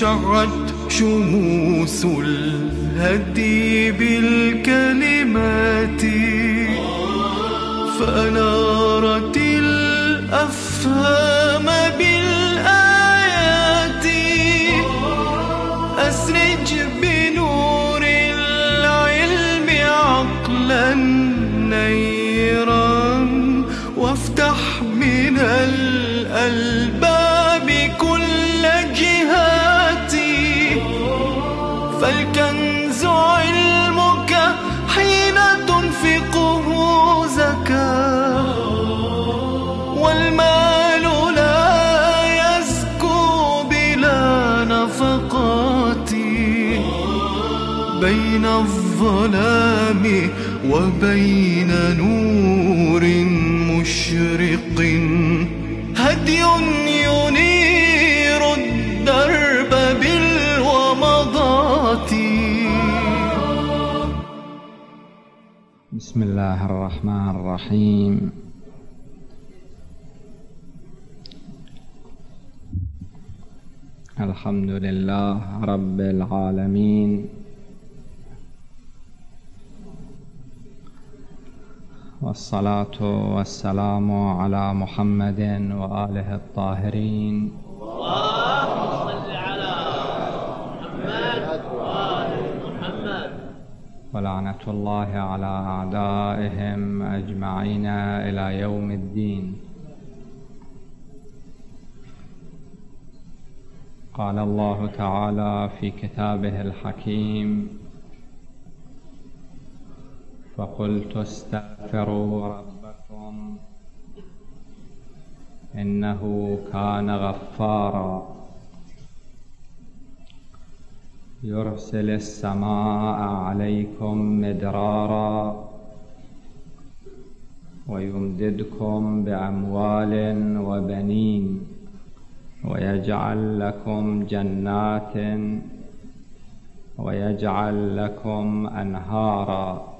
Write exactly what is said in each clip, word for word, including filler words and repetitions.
شرت شموس الهدي بالكلمات فأنارت الأفهام بالآيات. أسرج بنور العلم عقلا نيرا وافتح من الألباب كل جهاتي. فالكنز علمك حين تنفقه زكاة والمال لا يزكو بلا نفقاتي. بين الظلام وبين نور مشرق هدي ينير الدرب بالومضات. بسم الله الرحمن الرحيم. الحمد لله رب العالمين، والصلاة والسلام على محمد وآله الطاهرين. اللهم صل على محمد وآل محمد. ولعنة الله على أعدائهم أجمعين إلى يوم الدين. قال الله تعالى في كتابه الحكيم: فقلت استغفروا ربكم إنه كان غفارا يرسل السماء عليكم مدرارا ويمددكم بأموال وبنين ويجعل لكم جنات ويجعل لكم أنهارا.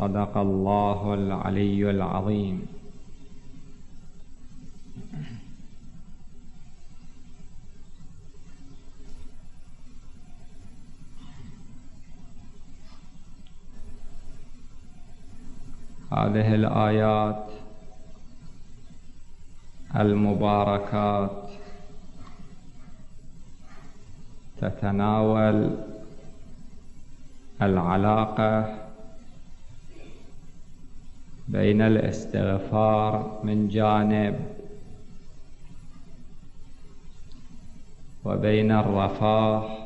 صدق الله العلي العظيم. هذه الآيات المباركات تتناول العلاقة بين الاستغفار من جانب وبين الرفاه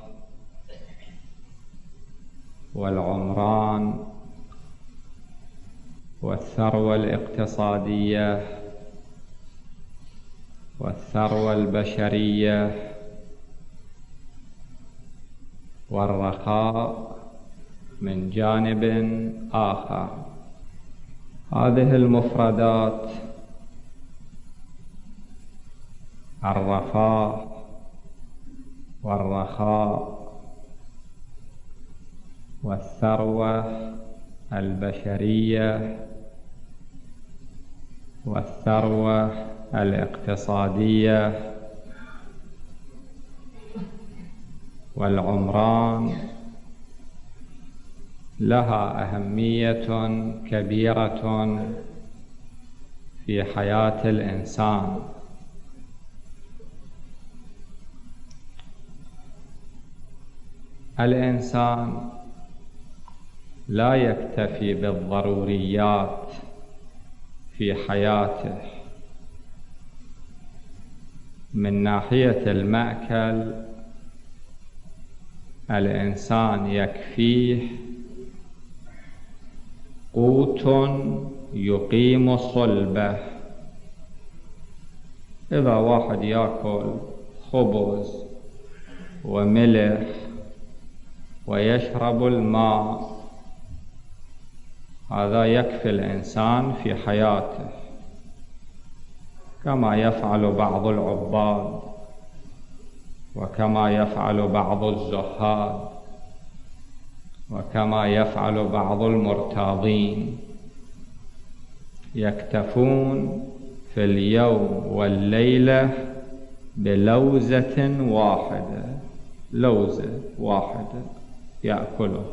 والعمران والثروة الاقتصادية والثروة البشرية والرخاء من جانب آخر. هذه المفردات الرفاه والرخاء والثروة البشرية والثروة الاقتصادية والعمران لها أهمية كبيرة في حياة الإنسان، الإنسان لا يكتفي بالضروريات في حياته من ناحية المأكل، الإنسان يكفيه قوت يقيم صلبه. إذا واحد يأكل خبز وملح ويشرب الماء هذا يكفي الإنسان في حياته، كما يفعل بعض العباد وكما يفعل بعض الزهاد وكما يفعل بعض المرتاضين، يكتفون في اليوم والليلة بلوزة واحدة، لوزة واحدة يأكلها.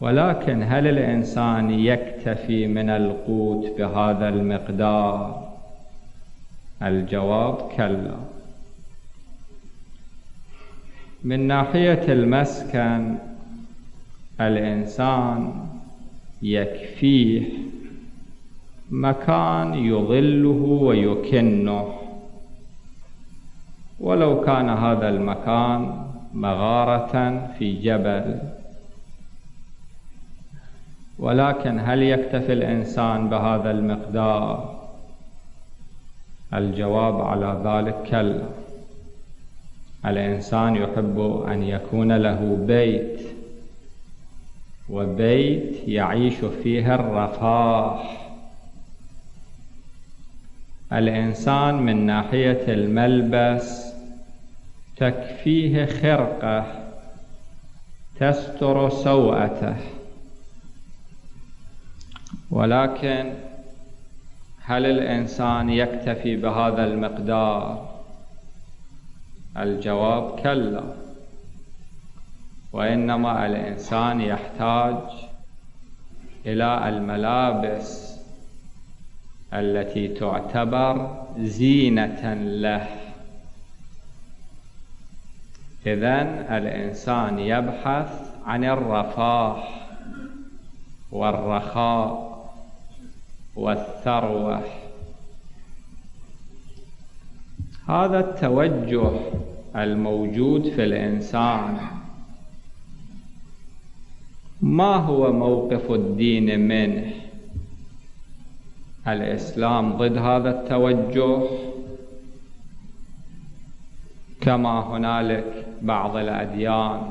ولكن هل الإنسان يكتفي من القوت بهذا المقدار؟ الجواب كلا. من ناحية المسكن الإنسان يكفيه مكان يظله ويكنه، ولو كان هذا المكان مغارة في جبل. ولكن هل يكتفي الإنسان بهذا المقدار؟ الجواب على ذلك كلا. الإنسان يحب أن يكون له بيت، وبيت يعيش فيه الرفاه. الإنسان من ناحية الملبس تكفيه خرقة تستر سوءته. ولكن هل الإنسان يكتفي بهذا المقدار؟ الجواب كلا، وإنما الإنسان يحتاج إلى الملابس التي تعتبر زينة له. إذن الإنسان يبحث عن الرفاه والرخاء والثروة. هذا التوجه الموجود في الإنسان، ما هو موقف الدين منه؟ الإسلام ضد هذا التوجه، كما هنالك بعض الأديان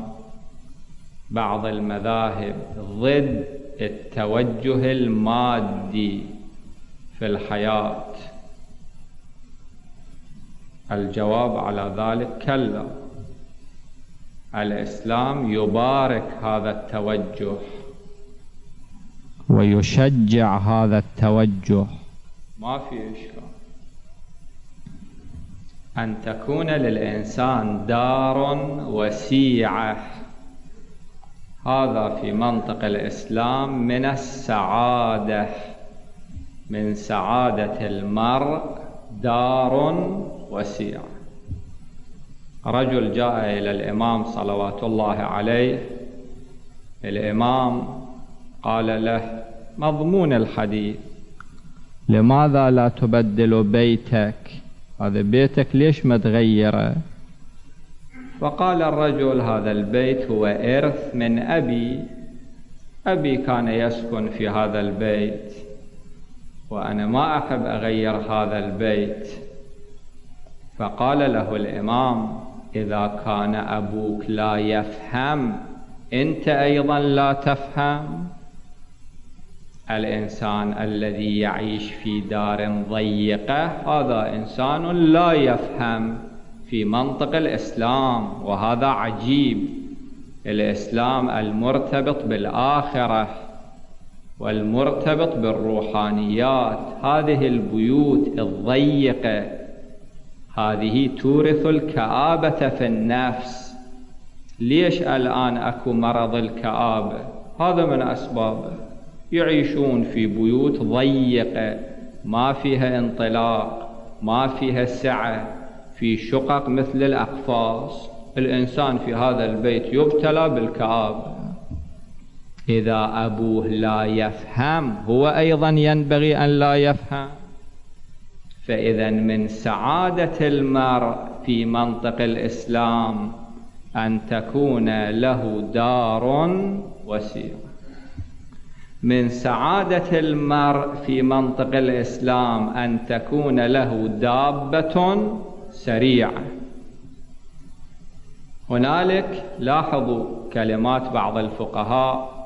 بعض المذاهب ضد التوجه المادي في الحياة. الجواب على ذلك كلا، الإسلام يبارك هذا التوجه ويشجع هذا التوجه. ما في إشكال أن تكون للإنسان دار وسيعة، هذا في منطق الإسلام من السعادة، من سعادة المرء دار وسيعة. رجل جاء إلى الإمام صلوات الله عليه، الإمام قال له مضمون الحديث: لماذا لا تبدل بيتك؟ هذا بيتك ليش ما تغيره؟ فقال الرجل: هذا البيت هو إرث من أبي، أبي كان يسكن في هذا البيت، وأنا ما أحب أغير هذا البيت. فقال له الإمام: إذا كان أبوك لا يفهم أنت أيضا لا تفهم. الإنسان الذي يعيش في دار ضيقة هذا إنسان لا يفهم في منطق الإسلام، وهذا عجيب. الإسلام المرتبط بالآخرة والمرتبط بالروحانيات، هذه البيوت الضيقة هذه تورث الكآبة في النفس. ليش الآن أكو مرض الكآبة؟ هذا من أسبابه، يعيشون في بيوت ضيقة ما فيها انطلاق، ما فيها سعة، في شقق مثل الأقفاص. الإنسان في هذا البيت يبتلى بالكآبة. إذا أبوه لا يفهم هو أيضا ينبغي أن لا يفهم. فإذا من سعادة المرء في منطق الإسلام أن تكون له دار وسيعة. من سعادة المرء في منطق الإسلام أن تكون له دابة سريعة. هنالك لاحظوا كلمات بعض الفقهاء،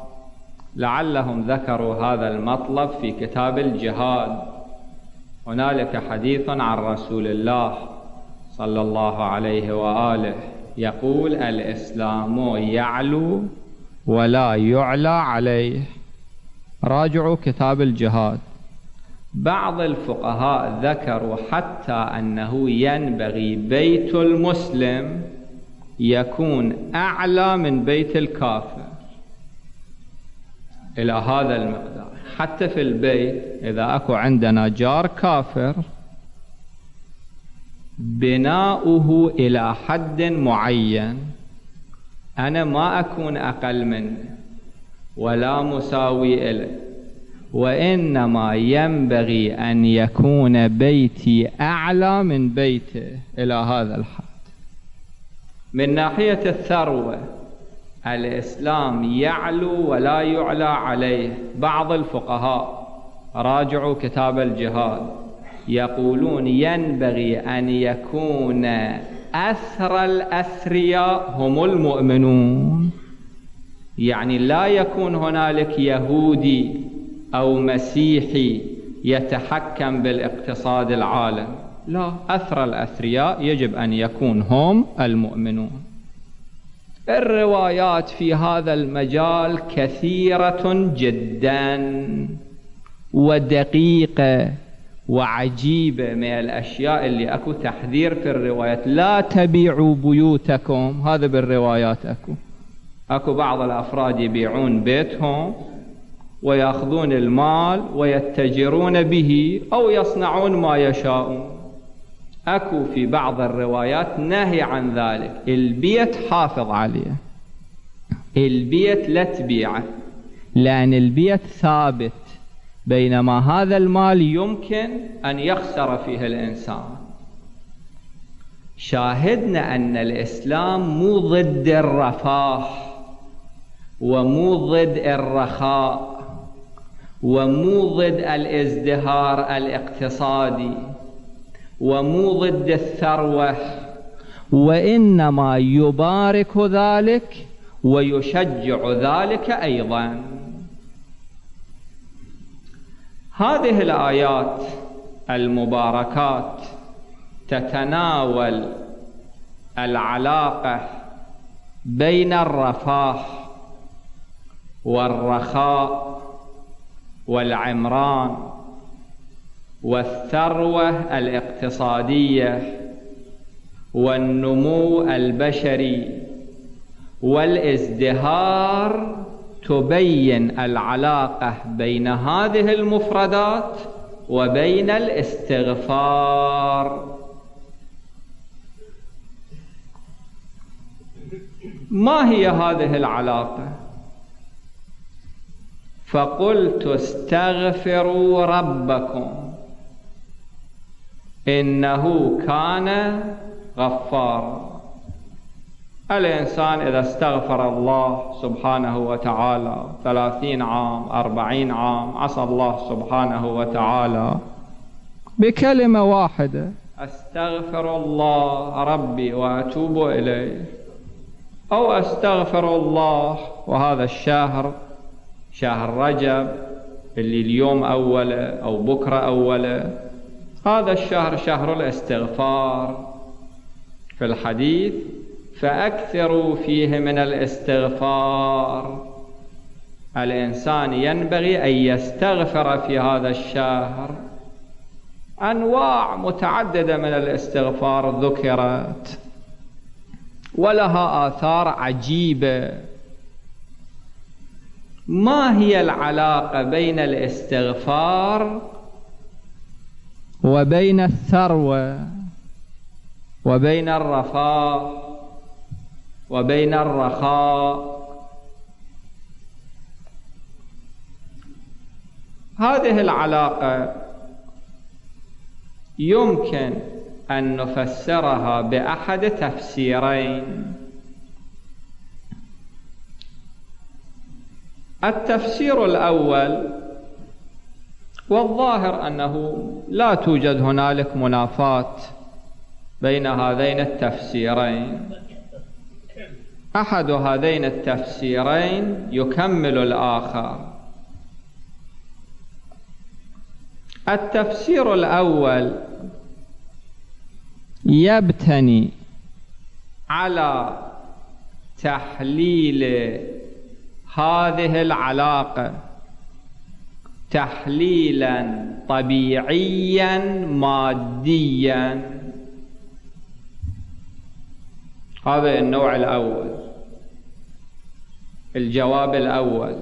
لعلهم ذكروا هذا المطلب في كتاب الجهاد. هنالك حديث عن رسول الله صلى الله عليه وآله يقول: الإسلام يعلو ولا يعلى عليه. راجعوا كتاب الجهاد. بعض الفقهاء ذكروا حتى أنه ينبغي بيت المسلم يكون أعلى من بيت الكافر إلى هذا المقدار. حتى في البيت إذا أكو عندنا جار كافر بناؤه إلى حد معين، أنا ما أكون أقل منه ولا مساوي إليه، وإنما ينبغي أن يكون بيتي أعلى من بيته إلى هذا الحد. من ناحية الثروة الإسلام يعلو ولا يعلى عليه. بعض الفقهاء راجعوا كتاب الجهاد يقولون ينبغي أن يكون أسرى الأسرياء هم المؤمنون، يعني لا يكون هنالك يهودي أو مسيحي يتحكم بالاقتصاد العالم، لا، أسرى الأثرياء يجب أن يكون هم المؤمنون. الروايات في هذا المجال كثيرة جدا ودقيقة وعجيبة، من الأشياء اللي أكو تحذير في الروايات، لا تبيعوا بيوتكم، هذا بالروايات أكو أكو بعض الأفراد يبيعون بيتهم ويأخذون المال ويتجرون به أو يصنعون ما يشاءون. أكو في بعض الروايات نهي عن ذلك، البيت حافظ عليه، البيت لا تبيعه، لأن البيت ثابت، بينما هذا المال يمكن أن يخسر فيه الإنسان. شاهدنا أن الإسلام مو ضد الرفاه ومو ضد الرخاء ومو ضد الازدهار الاقتصادي ومو ضد الثروة، وإنما يبارك ذلك ويشجع ذلك أيضا. هذه الآيات المباركات تتناول العلاقة بين الرفاه والرخاء والعمران والثروة الاقتصادية والنمو البشري والازدهار، تبين العلاقة بين هذه المفردات وبين الاستغفار. ما هي هذه العلاقة؟ فقلت استغفروا ربكم إنه كان غفارا. الإنسان إذا استغفر الله سبحانه وتعالى ثلاثين عام أربعين عام، عسى الله سبحانه وتعالى بكلمة واحدة أستغفر الله ربي وأتوب إليه، أو أستغفر الله وهذا الشهر شهر رجب اللي اليوم أوله أو بكرة أوله، هذا الشهر شهر الاستغفار في الحديث، فأكثروا فيه من الاستغفار. الإنسان ينبغي أن يستغفر في هذا الشهر، أنواع متعددة من الاستغفار ذكرت ولها آثار عجيبة. ما هي العلاقة بين الاستغفار وبين الثروة وبين الرفاه وبين الرخاء؟ هذه العلاقة يمكن أن نفسرها بأحد تفسيرين. التفسير الأول، والظاهر أنه لا توجد هنالك منافاة بين هذين التفسيرين، أحد هذين التفسيرين يكمل الآخر. التفسير الأول يبتني على تحليل هذه العلاقة تحليلا طبيعيا ماديا. هذا النوع الأول، الجواب الأول.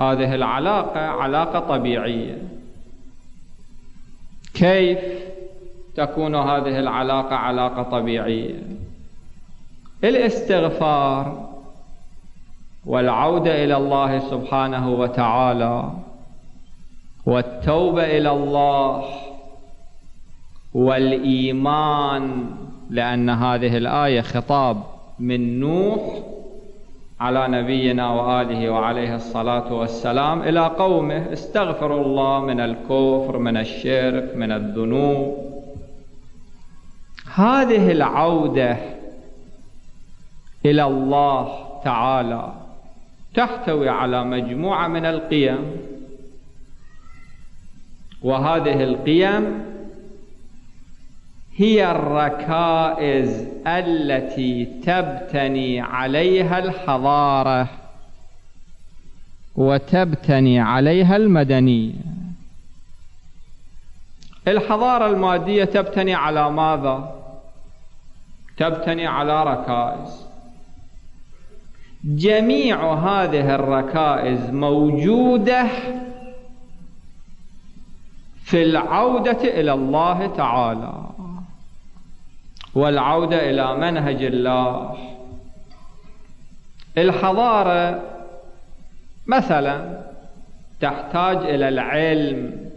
هذه العلاقة علاقة طبيعية. كيف تكون هذه العلاقة علاقة طبيعية؟ الاستغفار والعودة إلى الله سبحانه وتعالى والتوبة إلى الله والإيمان، لأن هذه الآية خطاب من نوح على نبينا وآله وعليه الصلاة والسلام إلى قومه، استغفروا الله من الكفر من الشرك من الذنوب. هذه العودة إلى الله تعالى تحتوي على مجموعة من القيم، وهذه القيم هي الركائز التي تبتني عليها الحضارة وتبتني عليها المدنية. الحضارة المادية تبتني على ماذا؟ تبتني على ركائز. جميع هذه الركائز موجودة في العودة إلى الله تعالى والعودة إلى منهج الله. الحضارة مثلا تحتاج إلى العلم.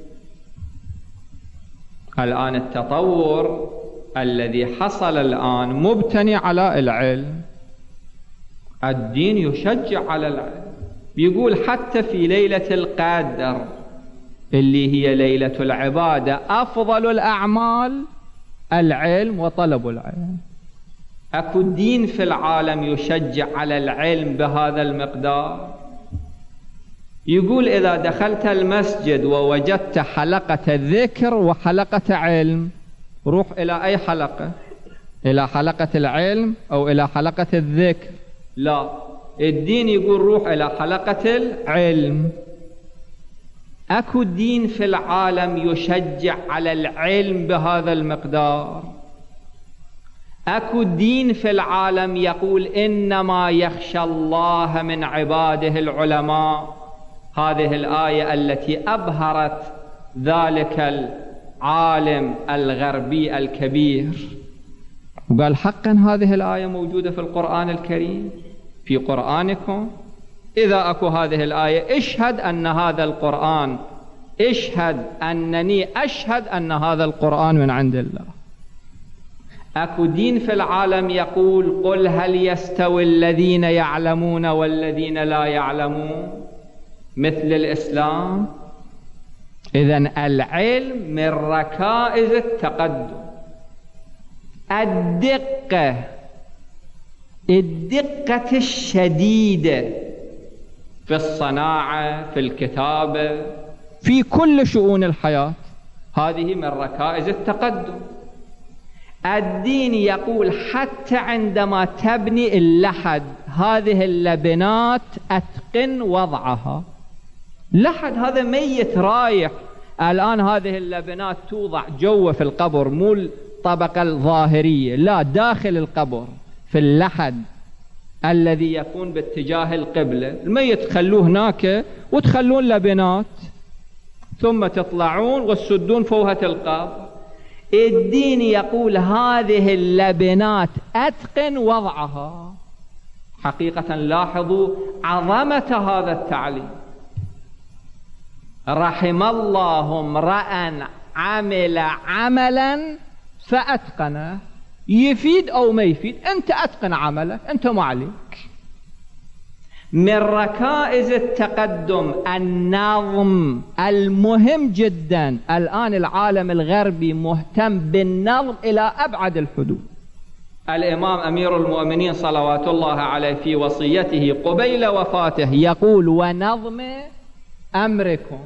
الآن التطور الذي حصل الآن مبتني على العلم. الدين يشجع على العلم، يقول حتى في ليلة القدر اللي هي ليلة العبادة أفضل الأعمال العلم وطلب العلم. أكو دين في العالم يشجع على العلم بهذا المقدار؟ يقول إذا دخلت المسجد ووجدت حلقة ذكر وحلقة علم، روح إلى أي حلقة؟ إلى حلقة العلم أو إلى حلقة الذكر؟ لا، الدين يقول روح إلى حلقة العلم. أكو دين في العالم يشجع على العلم بهذا المقدار؟ أكو دين في العالم يقول إنما يخشى الله من عباده العلماء؟ هذه الآية التي أبهرت ذلك العالم الغربي الكبير وقال حقا هذه الآية موجودة في القرآن الكريم، في قرآنكم. إذا أكو هذه الآية اشهد أن هذا القرآن، اشهد أنني أشهد أن هذا القرآن من عند الله. أكو دين في العالم يقول قل هل يستوي الذين يعلمون والذين لا يعلمون مثل الإسلام؟ إذن العلم من ركائز التقدم. الدقة، الدقة الشديدة في الصناعة في الكتابة في كل شؤون الحياة، هذه من ركائز التقدم. الدين يقول حتى عندما تبني اللحد هذه اللبنات أتقن وضعها. لحد هذا ميت رايح، الآن هذه اللبنات توضع جوا في القبر، مو الطبقة الظاهرية، لا، داخل القبر في اللحد الذي يكون باتجاه القبلة. الميت خلوه هناك وتخلون لبنات، ثم تطلعون وتسدون فوهة القبر. الدين يقول هذه اللبنات أتقن وضعها. حقيقة لاحظوا عظمة هذا التعليم. رحم الله امرأ عمل عملا فأتقنه، يفيد أو ما يفيد أنت أتقن عملك، أنت ما عليك. من ركائز التقدم النظم، المهم جدا. الآن العالم الغربي مهتم بالنظم إلى أبعد الحدود. الإمام أمير المؤمنين صلوات الله عليه في وصيته قبيل وفاته يقول ونظم أمركم.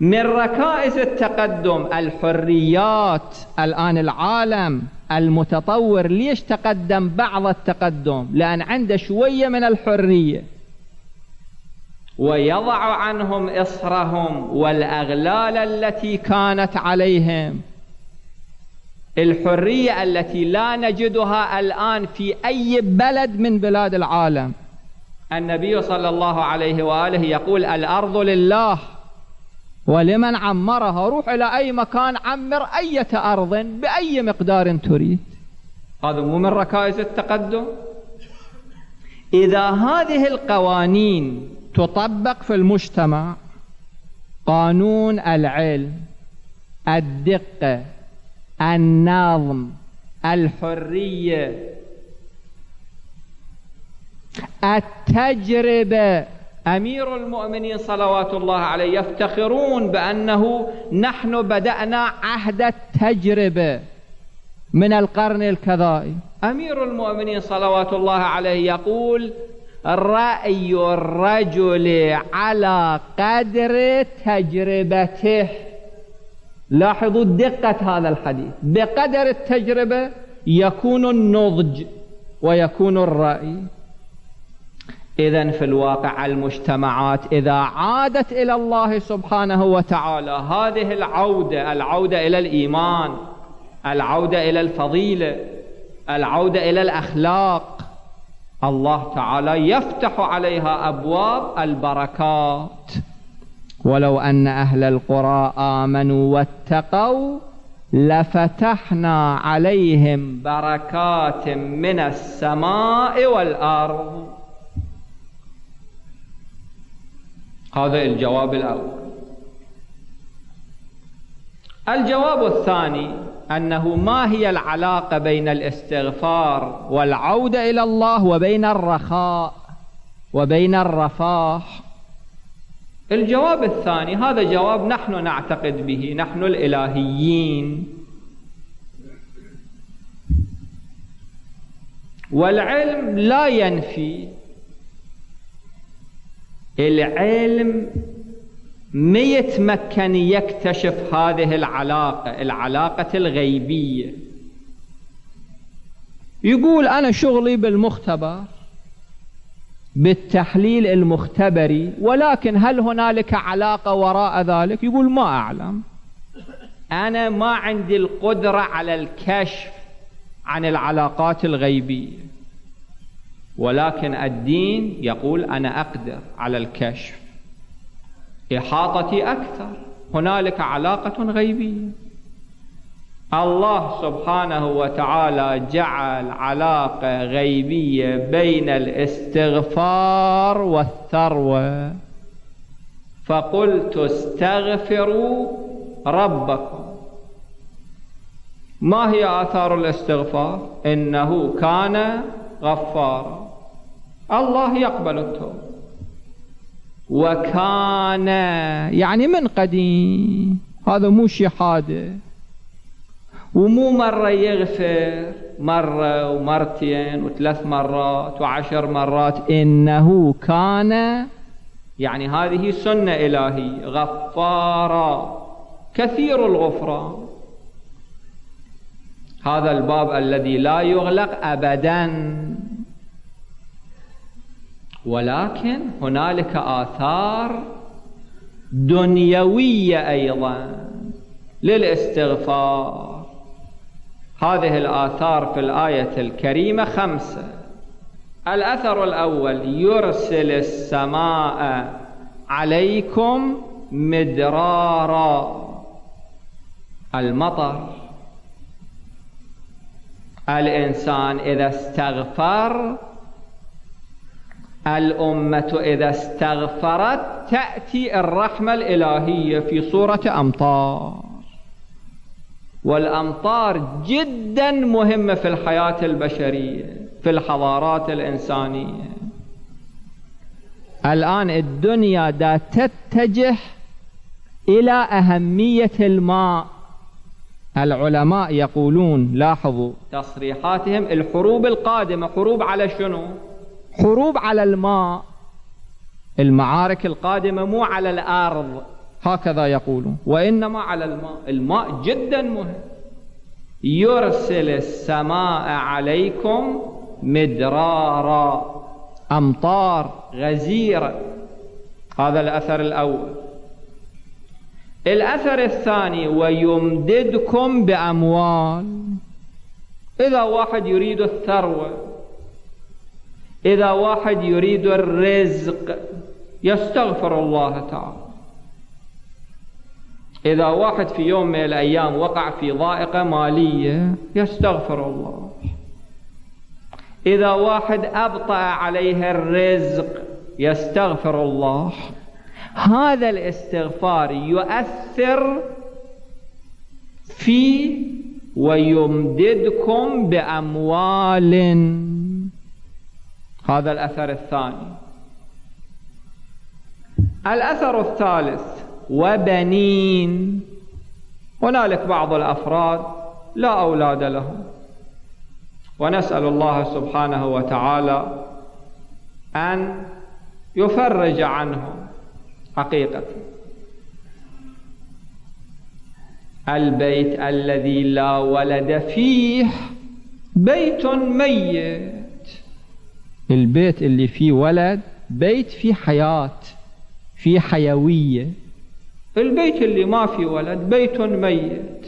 من ركائز التقدم الحريات. الآن العالم المتطور ليش تقدم بعض التقدم؟ لأن عنده شوية من الحرية، ويضع عنهم إصرهم والأغلال التي كانت عليهم. الحرية التي لا نجدها الآن في أي بلد من بلاد العالم. النبي صلى الله عليه وآله يقول الأرض لله ولمن عمرها. روح إلى أي مكان عمر أي أرض بأي مقدار تريد. هذا مو من ركائز التقدم. إذا هذه القوانين تطبق في المجتمع، قانون العلم، الدقة، النظم، الحرية، التجربة، أمير المؤمنين صلوات الله عليه يفتخرون بأنه نحن بدأنا عهد التجربة من القرن الكذائي. أمير المؤمنين صلوات الله عليه يقول رأي الرجل على قدر تجربته. لاحظوا دقة هذا الحديث، بقدر التجربة يكون النضج ويكون الرأي. إذن في الواقع المجتمعات إذا عادت إلى الله سبحانه وتعالى، هذه العودة، العودة إلى الإيمان، العودة إلى الفضيلة، العودة إلى الأخلاق، الله تعالى يفتح عليها أبواب البركات. ولو أن أهل القرى آمنوا واتقوا لفتحنا عليهم بركات من السماء والأرض. هذا الجواب الأول. الجواب الثاني أنه ما هي العلاقة بين الاستغفار والعودة إلى الله وبين الرخاء وبين الرفاه؟ الجواب الثاني هذا جواب نحن نعتقد به، نحن الإلهيين. والعلم لا ينفي، العلم ما يتمكن يكتشف هذه العلاقة، العلاقة الغيبية. يقول أنا شغلي بالمختبر، بالتحليل المختبري، ولكن هل هنالك علاقة وراء ذلك؟ يقول ما أعلم، أنا ما عندي القدرة على الكشف عن العلاقات الغيبية، ولكن الدين يقول أنا أقدر على الكشف، إحاطتي أكثر، هنالك علاقة غيبية. الله سبحانه وتعالى جعل علاقة غيبية بين الاستغفار والثروة، فقلت استغفروا ربكم. ما هي آثار الاستغفار؟ إنه كان غفارا، الله يقبل التوبة، وكان يعني من قديم، هذا مو شيء حادث، ومو مرة يغفر، مرة ومرتين وثلاث مرات وعشر مرات، إنه كان يعني هذه سنة إلهية، غفارا كثير الغفران. هذا الباب الذي لا يغلق أبدا، ولكن هنالك آثار دنيوية أيضا للاستغفار. هذه الآثار في الآية الكريمة خمسة. الأثر الأول يرسل السماء عليكم مدرارا، المطر. الإنسان إذا استغفر، الأمة إذا استغفرت، تأتي الرحمة الإلهية في صورة أمطار. والأمطار جدا مهمة في الحياة البشرية، في الحضارات الإنسانية. الآن الدنيا دا تتجه إلى أهمية الماء. العلماء يقولون، لاحظوا تصريحاتهم، الحروب القادمة حروب على شنو؟ حروب على الماء. المعارك القادمة مو على الأرض، هكذا يقولون، وإنما على الماء. الماء جدا مهم. يرسل السماء عليكم مدرارا، أمطار غزيرة. هذا الأثر الأول. الأثر الثاني: ويمددكم بأموال. إذا واحد يريد الثروة، إذا واحد يريد الرزق، يستغفر الله تعالى. إذا واحد في يوم من الأيام وقع في ضائقة مالية، يستغفر الله. إذا واحد أبطأ عليه الرزق، يستغفر الله. هذا الاستغفار يؤثر في ويمددكم بأموال، هذا الأثر الثاني. الأثر الثالث: وبنين. هنالك بعض الأفراد لا أولاد لهم، ونسأل الله سبحانه وتعالى أن يفرج عنهم. حقيقة البيت الذي لا ولد فيه بيت ميت. البيت اللي فيه ولد، بيت فيه حياة، فيه حيوية. البيت اللي ما فيه ولد، بيت ميت.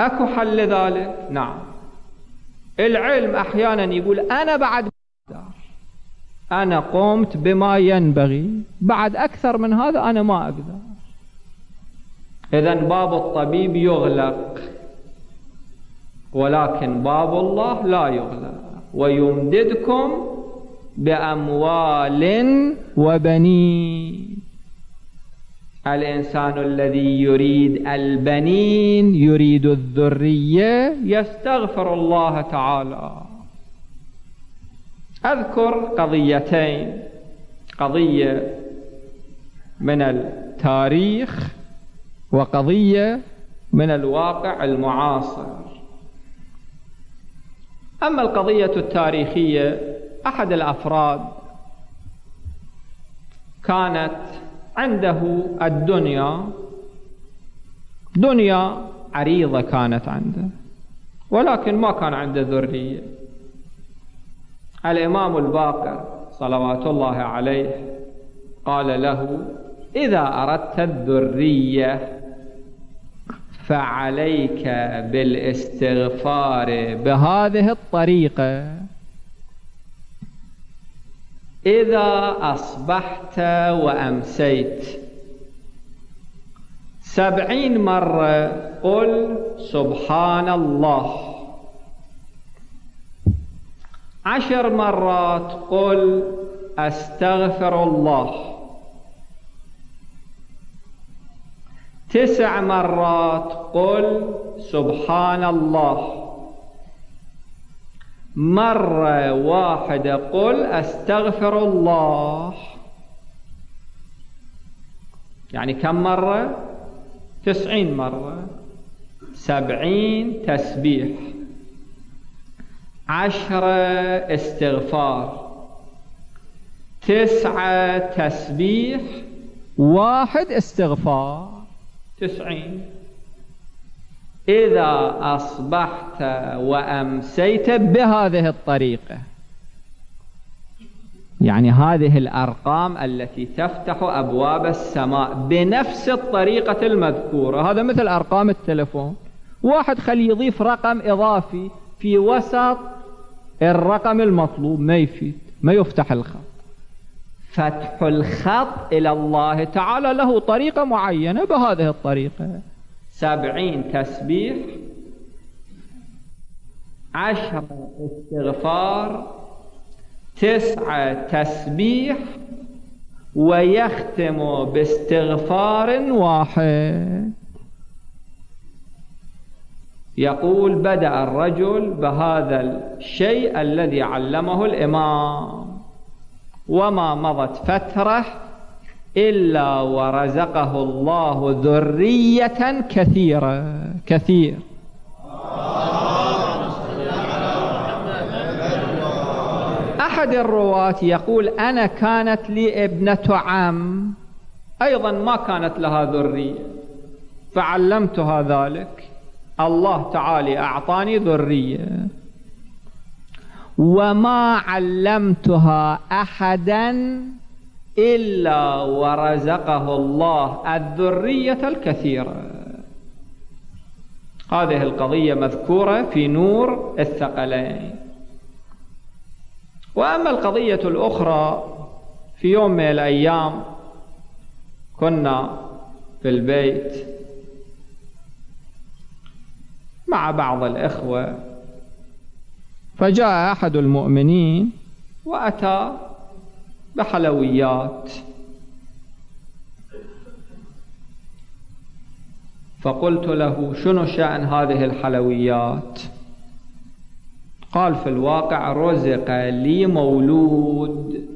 أكو حل لذلك؟ نعم. العلم أحيانا يقول أنا بعد أنا قمت بما ينبغي، بعد أكثر من هذا أنا ما أقدر. إذا باب الطبيب يغلق، ولكن باب الله لا يغلق. ويمددكم بأموال وبنين. الإنسان الذي يريد البنين، يريد الذرية، يستغفر الله تعالى. أذكر قضيتين، قضية من التاريخ وقضية من الواقع المعاصر. أما القضية التاريخية: أحد الأفراد كانت عنده الدنيا، دنيا عريضة كانت عنده، ولكن ما كان عنده ذرية. الإمام الباقر صلوات الله عليه قال له: إذا أردت الذرية فعليك بالاستغفار بهذه الطريقة. إذا أصبحت وأمسيت سبعين مرة قل سبحان الله، عشر مرات قل أستغفر الله، تسع مرات قل سبحان الله، مرة واحدة قل أستغفر الله. يعني كم مرة؟ تسعين مرة. سبعين تسبيح، عشرة استغفار، تسعة تسبيح، واحد استغفار، تسعين. إذا أصبحت وأمسيت بهذه الطريقة، يعني هذه الأرقام التي تفتح أبواب السماء بنفس الطريقة المذكورة. هذا مثل أرقام التلفون، واحد خلي يضيف رقم إضافي في وسط الرقم المطلوب، ما يفيد، ما يفتح الخط. فتح الخط إلى الله تعالى له طريقة معينة، بهذه الطريقة: سبعين تسبيح، عشر استغفار، تسعة تسبيح، ويختم باستغفار واحد. يقول: بدأ الرجل بهذا الشيء الذي علمه الإمام، وما مضت فترة إلا ورزقه الله ذرية كثيرة كثير. أحد الرواة يقول: أنا كانت لي ابنة عم، أيضا ما كانت لها ذرية، فعلمتها ذلك، الله تعالى أعطاني ذرية، وما علمتها أحدا إلا ورزقه الله الذرية الكثيرة. هذه القضية مذكورة في نور الثقلين. وأما القضية الأخرى، في يوم من الأيام كنا في البيت مع بعض الإخوة، فجاء أحد المؤمنين وأتى بحلويات، فقلت له: شنو شأن هذه الحلويات؟ قال: في الواقع رزق لي مولود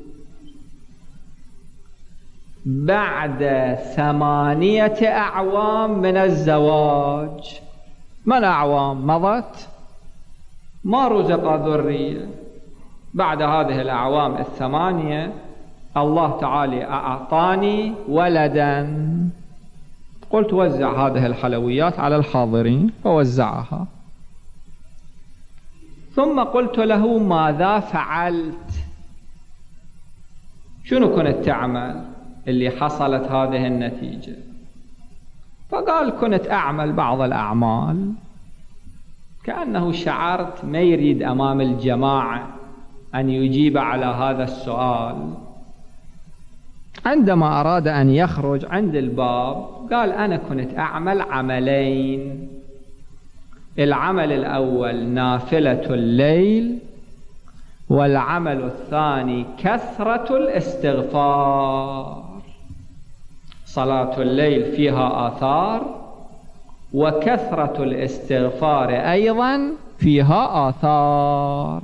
بعد ثمانية أعوام من الزواج. من أعوام مضت ما رزق ذرية. بعد هذه الأعوام الثمانية الله تعالى أعطاني ولدا. قلت: وزع هذه الحلويات على الحاضرين، فوزعها. ثم قلت له: ماذا فعلت؟ شنو كنت تعمل اللي حصلت هذه النتيجة؟ فقال: كنت أعمل بعض الأعمال كأنه شعرت ما يريد أمام الجماعة أن يجيب على هذا السؤال. عندما أراد أن يخرج عند الباب قال: أنا كنت أعمل عملين. العمل الأول نافلة الليل، والعمل الثاني كثرة الاستغفار. صلاة الليل فيها آثار، وكثرة الاستغفار أيضا فيها آثار.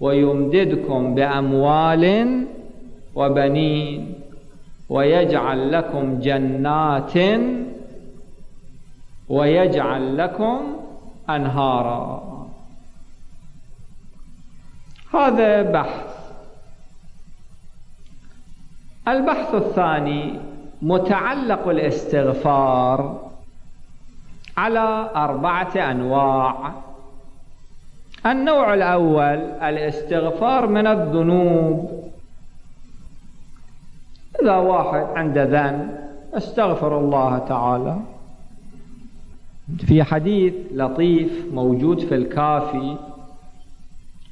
ويمددكم بأموال وبنين ويجعل لكم جنات ويجعل لكم أنهارا. هذا بحث. البحث الثاني متعلق الاستغفار على أربعة أنواع. النوع الأول الاستغفار من الذنوب. إذا واحد عنده ذنب استغفر الله تعالى. في حديث لطيف موجود في الكافي: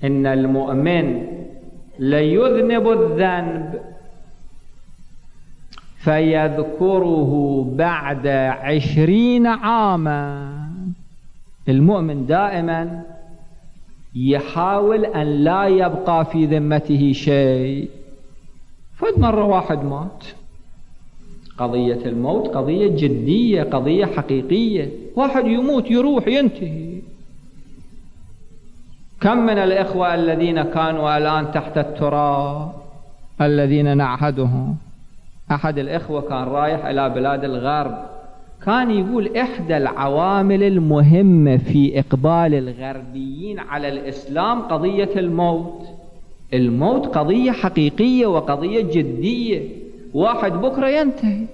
إن المؤمن ليذنب الذنب فيذكره بعد عشرين عاما. المؤمن دائما يحاول أن لا يبقى في ذمته شيء. فمرة واحد مات. قضية الموت قضية جدية، قضية حقيقية. واحد يموت يروح ينتهي. كم من الإخوة الذين كانوا الآن تحت التراب الذين نعهدهم. أحد الإخوة كان رايح إلى بلاد الغرب، كان يقول: إحدى العوامل المهمة في إقبال الغربيين على الإسلام قضية الموت. الموت قضية حقيقية وقضية جدية. واحد بكرة ينتهي.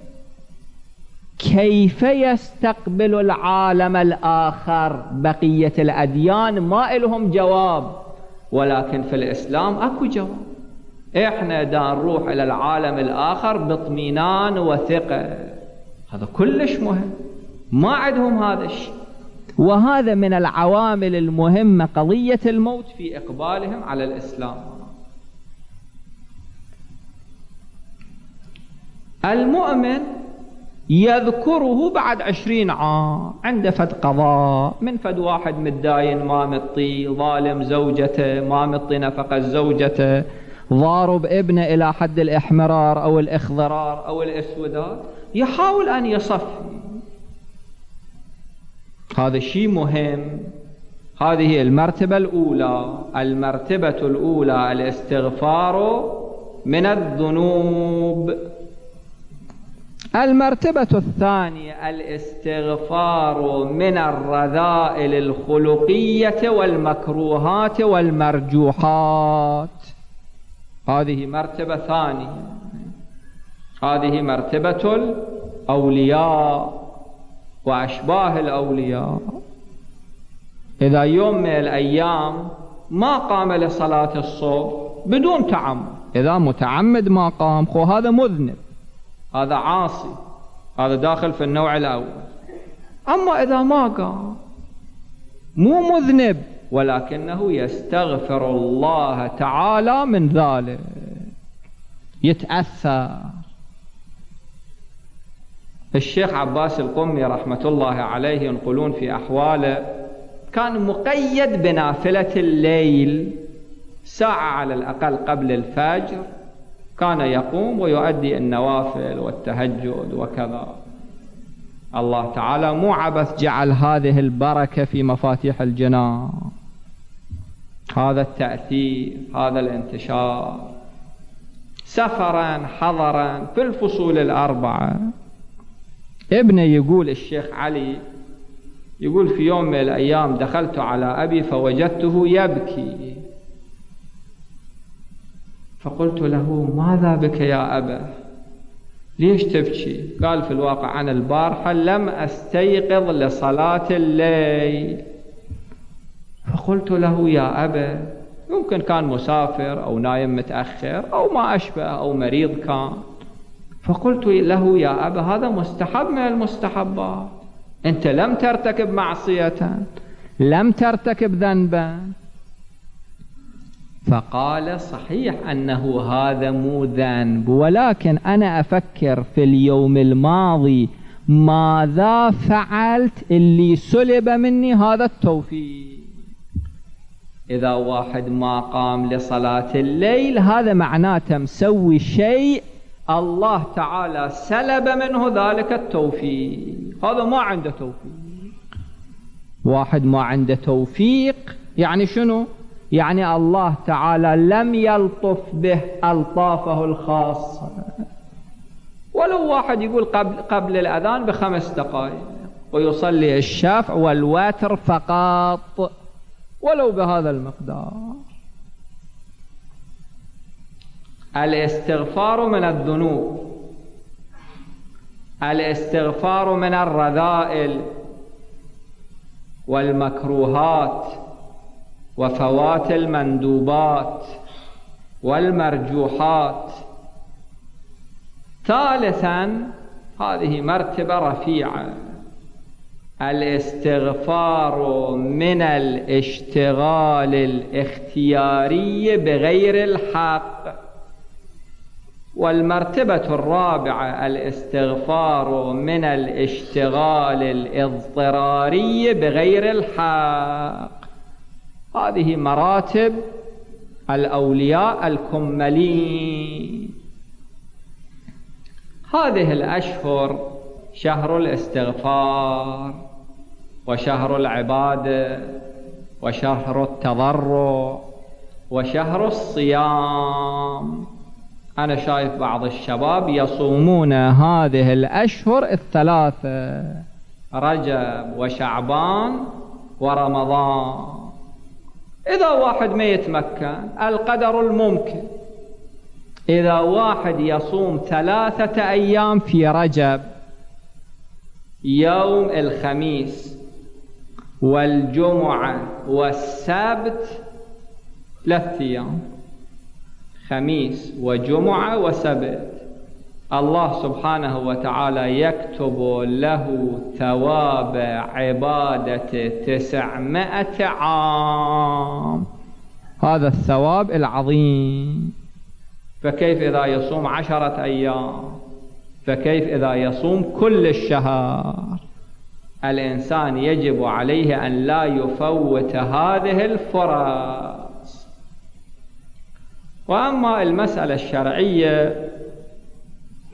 كيف يستقبل العالم الآخر بقية الأديان؟ ما إلهم جواب، ولكن في الإسلام أكو جواب. إحنا دا نروح إلى العالم الآخر باطمئنان وثقة. هذا كلش مهم. ما عندهم هذا الشيء. وهذا من العوامل المهمة قضية الموت في إقبالهم على الإسلام. المؤمن يذكره بعد عشرين عام. عنده فد قضاء من فد واحد متداين ما مطي، ظالم زوجته ما مطي نفقة زوجته، ضارب ابنه إلى حد الإحمرار أو الإخضرار أو الإسودات، يحاول أن يصفي. هذا شيء مهم. هذه المرتبة الأولى. المرتبة الأولى الاستغفار من الذنوب. المرتبة الثانية الاستغفار من الرذائل الخلقية والمكروهات والمرجوحات. هذه مرتبة ثانية. هذه مرتبة الأولياء وأشباه الأولياء. إذا يوم من الأيام ما قام لصلاة الصبح بدون تعمد، إذا متعمد ما قام خو هذا مذنب، هذا عاصي، هذا داخل في النوع الأول. أما إذا ما قام مو مذنب ولكنه يستغفر الله تعالى من ذلك، يتأثر. الشيخ عباس القمي رحمة الله عليه ينقلون في أحواله كان مقيد بنافلة الليل ساعة على الأقل قبل الفجر، كان يقوم ويؤدي النوافل والتهجد وكذا. الله تعالى مو عبث جعل هذه البركة في مفاتيح الجنان، هذا التأثير، هذا الانتشار، سفرا حضرا في الفصول الأربعة. ابنه يقول الشيخ علي، يقول في يوم من الأيام دخلت على أبي فوجدته يبكي، فقلت له ماذا بك يا أبا، ليش تبكي؟ قال في الواقع أنا البارحة لم أستيقظ لصلاة الليل. فقلت له يا أبا، يمكن كان مسافر أو نايم متأخر أو ما أشبه أو مريض كان، فقلت له يا أبا هذا مستحب من المستحبات، أنت لم ترتكب معصية، لم ترتكب ذنبا. فقال صحيح أنه هذا مو ذنب، ولكن أنا أفكر في اليوم الماضي ماذا فعلت اللي سلب مني هذا التوفيق. إذا واحد ما قام لصلاة الليل هذا معناته مسوي شيء الله تعالى سلب منه ذلك التوفيق، هذا ما عنده توفيق. واحد ما عنده توفيق يعني شنو؟ يعني الله تعالى لم يلطف به ألطافه الخاصة. ولو واحد يقول قبل, قبل الأذان بخمس دقائق ويصلي الشفع والوتر فقط ولو بهذا المقدار. الاستغفار من الذنوب، الاستغفار من الرذائل والمكروهات وفوات المندوبات والمرجوحات. ثالثا، هذه مرتبة رفيعة، الاستغفار من الاشتغال الاختياري بغير الحق. والمرتبة الرابعة، الاستغفار من الاشتغال الاضطراري بغير الحق. هذه مراتب الأولياء الكملين. هذه الأشهر شهر الاستغفار وشهر العبادة وشهر التضرع وشهر الصيام. أنا شايف بعض الشباب يصومون هذه الأشهر الثلاثة، رجب وشعبان ورمضان. إذا واحد ما يتمكن القدر الممكن، إذا واحد يصوم ثلاثة أيام في رجب، يوم الخميس والجمعة والسبت، ثلاثة أيام خميس وجمعة وسبت، الله سبحانه وتعالى يكتب له ثواب عبادة تسعمائة عام، هذا الثواب العظيم. فكيف إذا يصوم عشرة أيام؟ فكيف إذا يصوم كل الشهر؟ الإنسان يجب عليه أن لا يفوت هذه الفرص. وأما المسألة الشرعية،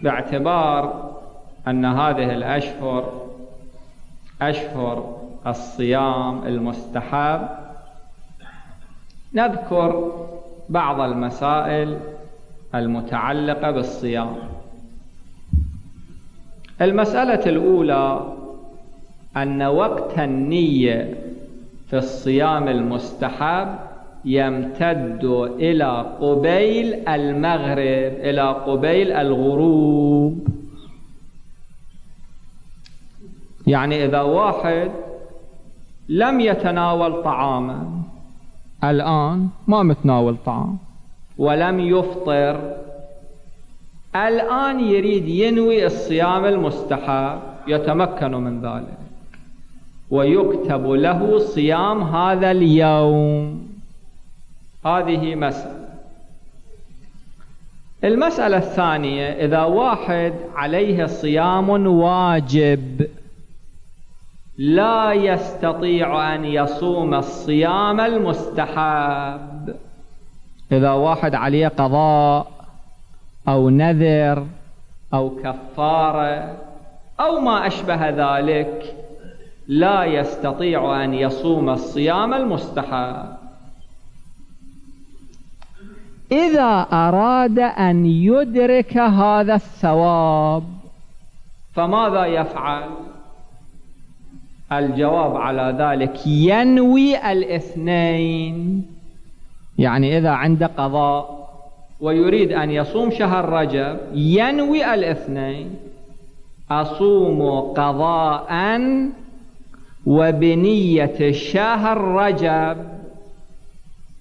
باعتبار أن هذه الأشهر أشهر الصيام المستحب، نذكر بعض المسائل المتعلقة بالصيام. المسألة الأولى أن وقت النية في الصيام المستحب يمتد إلى قبيل المغرب، إلى قبيل الغروب. يعني إذا واحد لم يتناول طعاما الآن، ما متناول طعام، ولم يفطر، الآن يريد ينوي الصيام المستحب يتمكن من ذلك، ويكتب له صيام هذا اليوم. هذه مسألة. المسألة الثانية، إذا واحد عليه صيام واجب لا يستطيع أن يصوم الصيام المستحب، إذا واحد عليه قضاء أو نذر أو كفارة أو ما أشبه ذلك لا يستطيع أن يصوم الصيام المستحب، إذا أراد أن يدرك هذا الثواب فماذا يفعل؟ الجواب على ذلك ينوي الاثنين. يعني إذا عنده قضاء ويريد أن يصوم شهر رجب ينوي الاثنين، أصوم قضاء وبنية شهر رجب.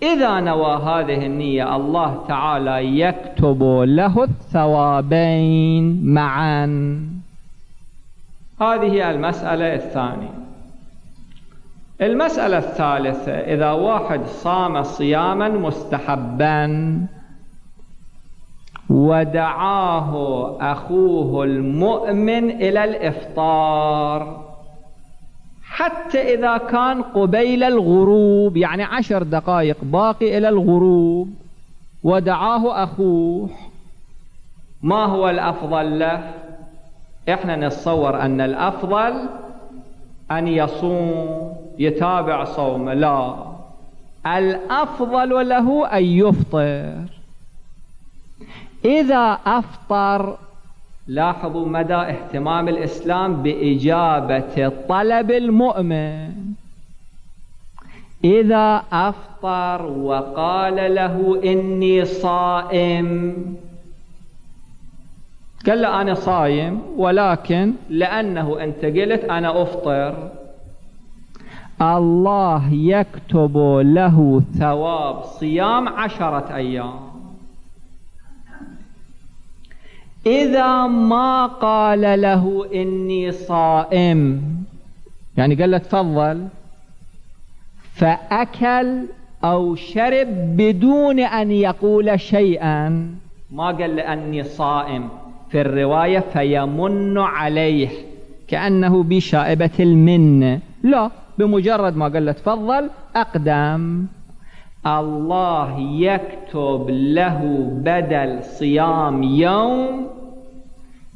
إذا نوى هذه النية الله تعالى يكتب له الثوابين معا. هذه المسألة الثانية. المسألة الثالثة، إذا واحد صام صياما مستحبا ودعاه أخوه المؤمن إلى الإفطار حتى إذا كان قبيل الغروب، يعني عشر دقائق باقي إلى الغروب، ودعاه أخوه، ما هو الأفضل له؟ إحنا نتصور أن الأفضل أن يصوم يتابع صوم، لا، الأفضل له أن يفطر. إذا أفطر، لاحظوا مدى اهتمام الإسلام بإجابة طلب المؤمن، إذا أفطر وقال له إني صائم، قال له أنا صائم، ولكن لأنه أنت قلت أنا أفطر، الله يكتب له ثواب صيام عشرة أيام. إذا ما قال له إني صائم، يعني قال له تفضل، فأكل أو شرب بدون أن يقول شيئا، ما قال له أني صائم، في الرواية فيمن عليه، كأنه بشائبة المن، لا، بمجرد ما قال له تفضل أقدم، الله يكتب له بدل صيام يوم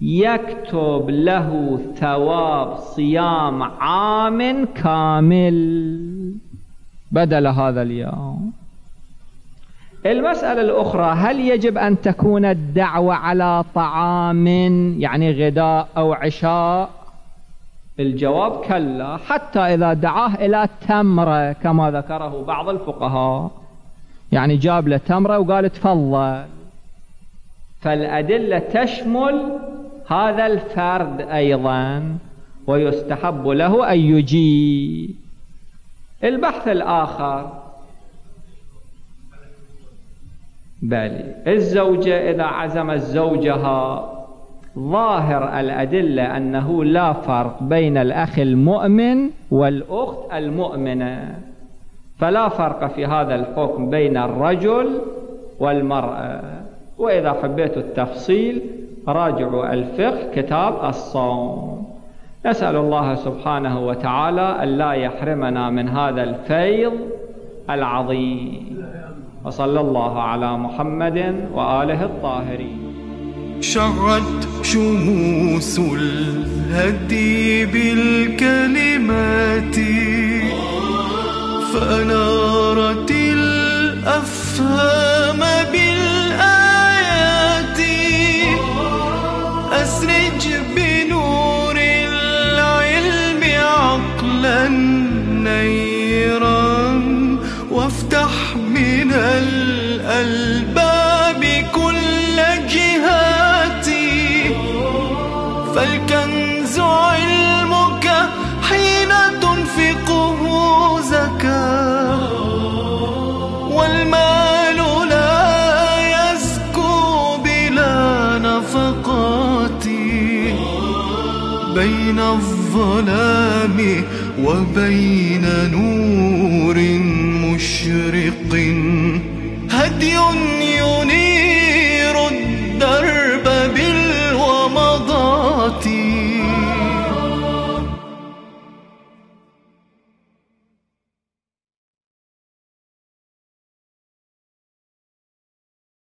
يكتب له ثواب صيام عام كامل بدل هذا اليوم. المسألة الأخرى، هل يجب أن تكون الدعوة على طعام، يعني غداء أو عشاء؟ الجواب كلا، حتى إذا دعاه إلى تمرة كما ذكره بعض الفقهاء، يعني جاب له تمرة وقال تفضل، فالأدلة تشمل هذا الفرد أيضا، ويستحب له أن يجيب. البحث الآخر، بالي الزوجة إذا عزم زوجها، ظاهر الأدلة أنه لا فرق بين الأخ المؤمن والأخت المؤمنة، فلا فرق في هذا الحكم بين الرجل والمرأة. وإذا حبيتوا التفصيل راجعوا الفقه كتاب الصوم. نسأل الله سبحانه وتعالى ألا يحرمنا من هذا الفيض العظيم، وصلى الله على محمد وآله الطاهرين. شعت شموس الهدي بالكلمات، فأنارت الأفهام بالآيات، أسرج بنور العلم عقلا نيرا، وافتح من الألباب كل جهة، فالكنز علمك حين تنفقه زكاة، والمال لا الظلام وبين نور مشرق، هدي ينير الدرب بالومضات